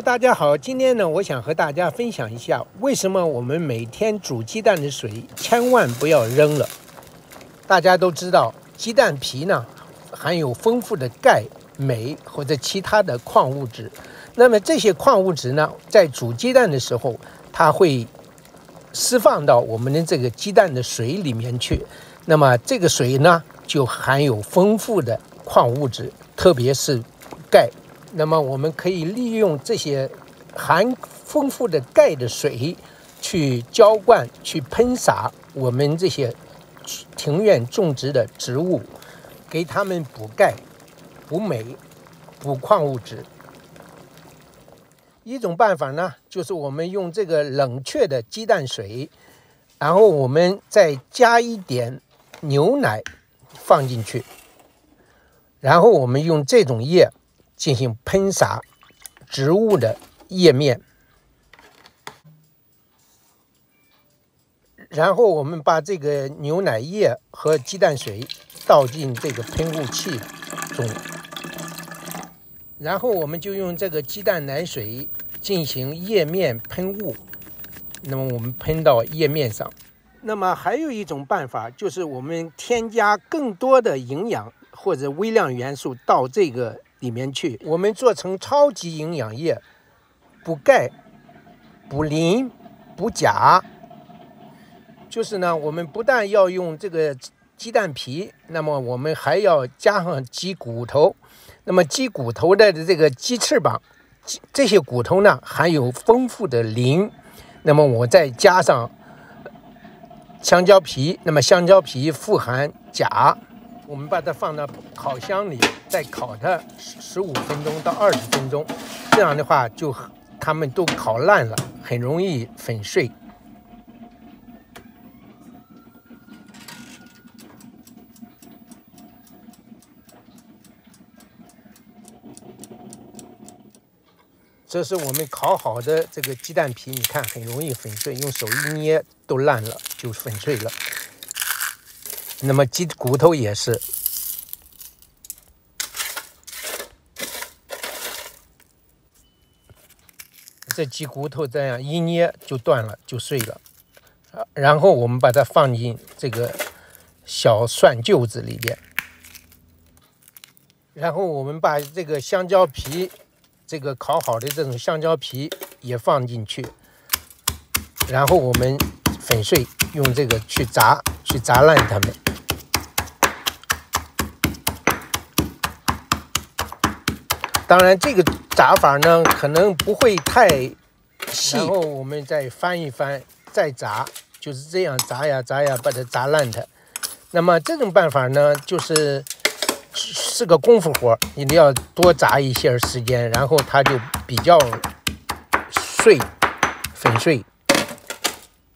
Hello， 大家好，今天呢，我想和大家分享一下，为什么我们每天煮鸡蛋的水千万不要扔了。大家都知道，鸡蛋皮呢含有丰富的钙、镁或者其他的矿物质，那么这些矿物质呢，在煮鸡蛋的时候，它会释放到我们的这个鸡蛋的水里面去。那么这个水呢，就含有丰富的矿物质，特别是钙。 那么我们可以利用这些含丰富的钙的水去浇灌、去喷洒我们这些庭院种植的植物，给它们补钙、补镁、补矿物质。一种办法呢，就是我们用这个冷却的鸡蛋水，然后我们再加一点牛奶放进去，然后我们用这种液。 进行喷洒植物的叶面，然后我们把这个牛奶液和鸡蛋水倒进这个喷雾器中，然后我们就用这个鸡蛋奶水进行叶面喷雾。那么我们喷到叶面上。那么还有一种办法就是我们添加更多的营养或者微量元素到这个。 里面去，我们做成超级营养液，补钙、补磷、补钾。就是呢，我们不但要用这个鸡蛋皮，那么我们还要加上鸡骨头。那么鸡骨头的这个鸡翅膀，这些骨头呢含有丰富的磷。那么我再加上香蕉皮，那么香蕉皮富含钾。 我们把它放到烤箱里，再烤它15分钟到20分钟，这样的话就它们都烤烂了，很容易粉碎。这是我们烤好的这个鸡蛋皮，你看很容易粉碎，用手一捏都烂了，就粉碎了。 那么鸡骨头也是，这鸡骨头这样一捏就断了，就碎了。然后我们把它放进这个小蒜臼子里边，然后我们把这个香蕉皮，这个烤好的这种香蕉皮也放进去，然后我们粉碎，用这个去砸，去砸烂它们。 当然，这个炸法呢，可能不会太细。然后我们再翻一翻，再炸，就是这样炸呀炸呀，把它炸烂它。那么这种办法呢，就是是个功夫活，你要多炸一些时间，然后它就比较碎、粉碎。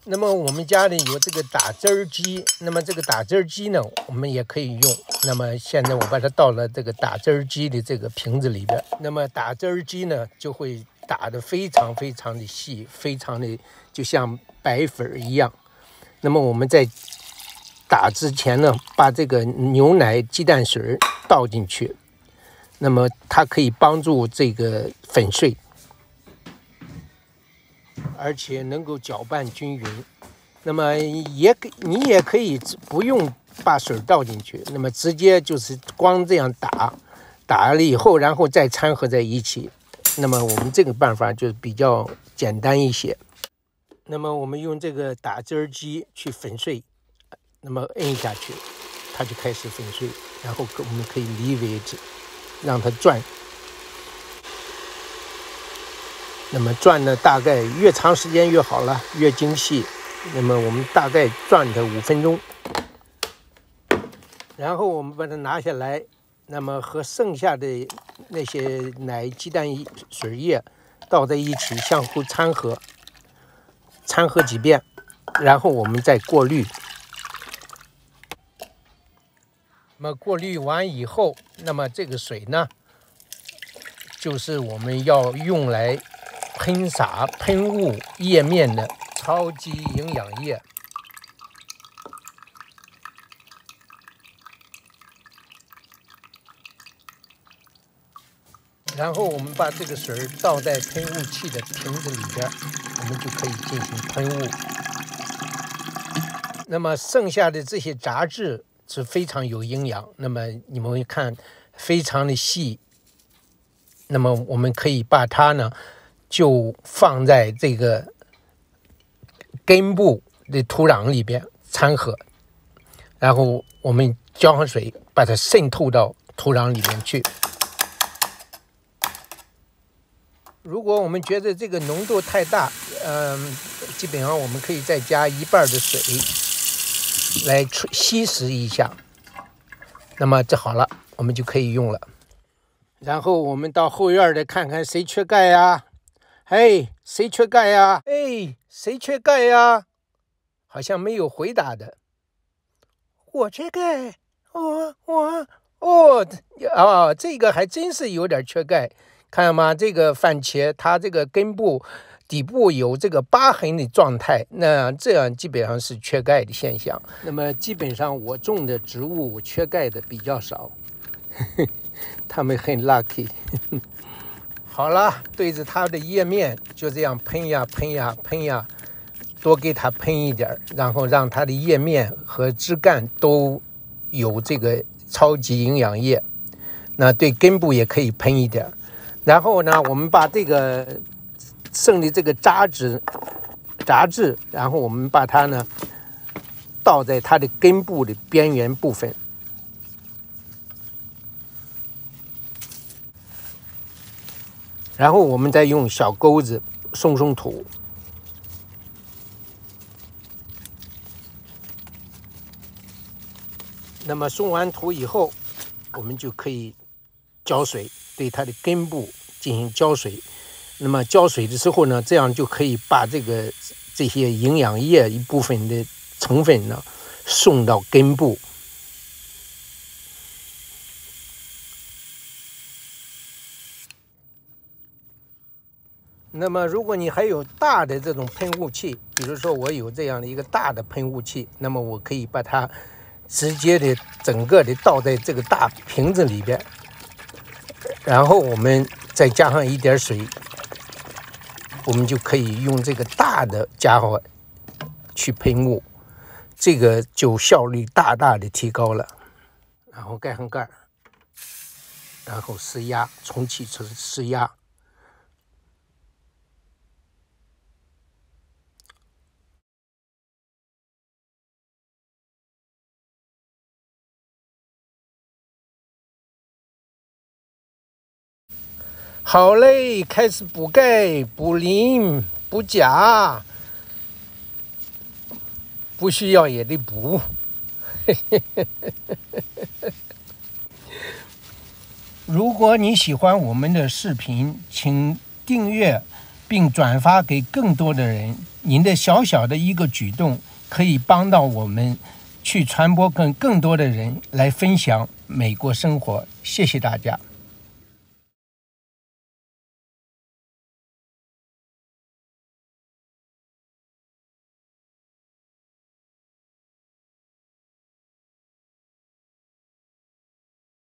那么我们家里有这个打汁机，那么这个打汁机呢，我们也可以用。 那么现在我把它倒了这个打汁机的这个瓶子里边，那么打汁机呢就会打得非常非常的细，非常的就像白粉一样。那么我们在打之前呢，把这个牛奶、鸡蛋水倒进去，那么它可以帮助这个粉碎，而且能够搅拌均匀。那么你也可以不用。 把水倒进去，那么直接就是光这样打，打了以后，然后再掺和在一起。那么我们这个办法就比较简单一些。那么我们用这个打汁机去粉碎，那么摁下去，它就开始粉碎。然后我们可以离为止，让它转。那么转呢，大概越长时间越好了，越精细。那么我们大概转它5分钟。 然后我们把它拿下来，那么和剩下的那些奶、鸡蛋、水液倒在一起，相互掺和，掺和几遍，然后我们再过滤。那么过滤完以后，那么这个水呢，就是我们要用来喷洒、喷雾叶面的超级营养液。然后我们把这个水倒在喷雾器的瓶子里边，我们就可以进行喷雾。那么剩下的这些杂质是非常有营养，那么你们看非常的细。那么我们可以把它呢就放在这个根部的土壤里边掺和，然后我们浇上水，把它渗透到土壤里面去。如果我们觉得这个浓度太大，基本上我们可以再加一半的水来稀释一下。那么这好了，我们就可以用了。然后我们到后院来看看谁缺钙呀？哎，谁缺钙呀？哎，谁缺钙呀？好像没有回答的。我缺钙，这个还真是有点缺钙。看到吗？这个番茄它这个根部底部有这个疤痕的状态，那这样基本上是缺钙的现象。那么基本上我种的植物缺钙的比较少，他们很 lucky。好了，对着它的叶面就这样喷呀喷呀喷呀，多给它喷一点，然后让它的叶面和枝干都有这个超级营养液。那对根部也可以喷一点。然后呢，我们把这个剩的这个杂质，然后我们把它呢倒在它的根部的边缘部分。然后我们再用小钩子松土。那么松完土以后，我们就可以浇水。对它的根部进行浇水，那么浇水的时候呢，这样就可以把这些营养液一部分的成分呢送到根部。那么如果你还有大的这种喷雾器，比如说我有这样的一个大的喷雾器，那么我可以把它直接的整个的倒在这个大瓶子里边。然后我们再加上一点水，我们就可以用这个大的家伙去喷雾，这个就效率大大的提高了。然后盖上盖，然后施压，重启施压。好嘞，开始补钙、补磷、补钾，不需要也得补。如果你喜欢我们的视频，请订阅并转发给更多的人。您的小小的一个举动，可以帮到我们去传播更多的人来分享美国生活。谢谢大家。